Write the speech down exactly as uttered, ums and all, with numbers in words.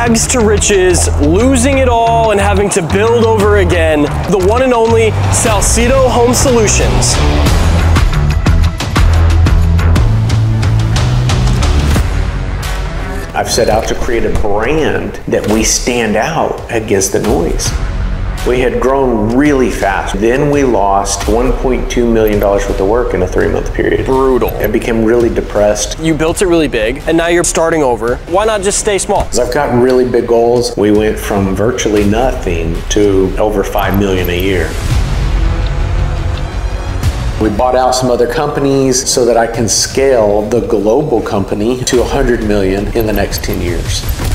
rags to riches, losing it all and having to build over again, the one and only Salcido Home Solutions. I've set out to create a brand that we stand out against the noise. We had grown really fast. Then we lost one point two million dollars worth of work in a three month period. Brutal. It became really depressed. You built it really big and now you're starting over. Why not just stay small? I've got really big goals. We went from virtually nothing to over five million dollars a year. We bought out some other companies so that I can scale the global company to one hundred million in the next ten years.